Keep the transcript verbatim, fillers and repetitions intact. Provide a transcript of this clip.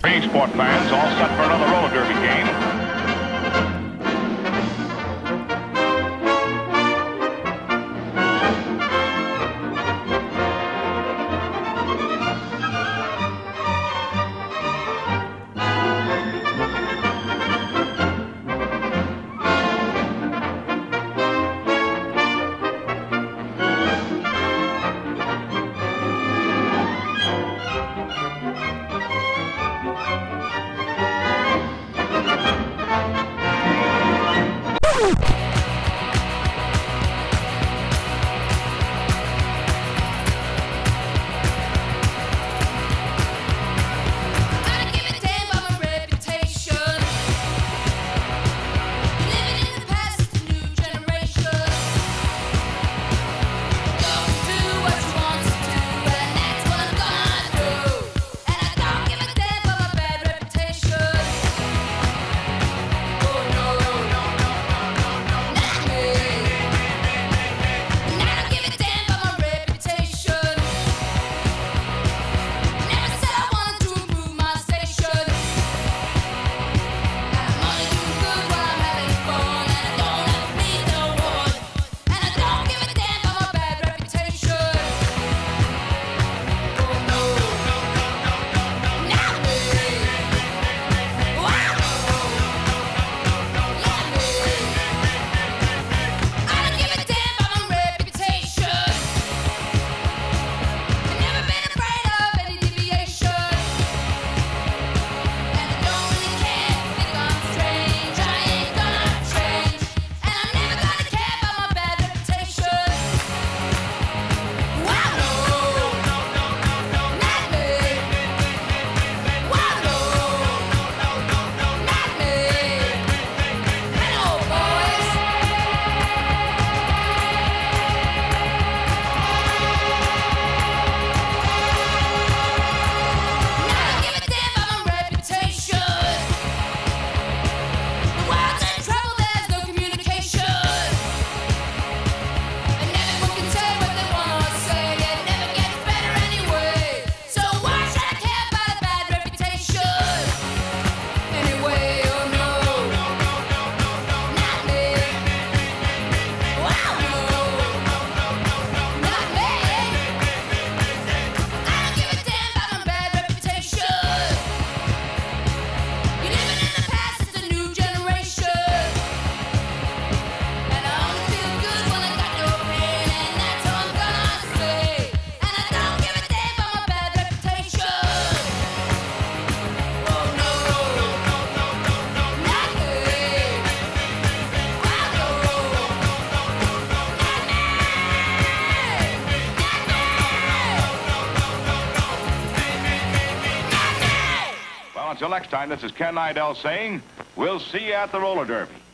Being sport fans all set for another roller derby game. Until next time, this is Ken Nidell saying, we'll see you at the roller derby.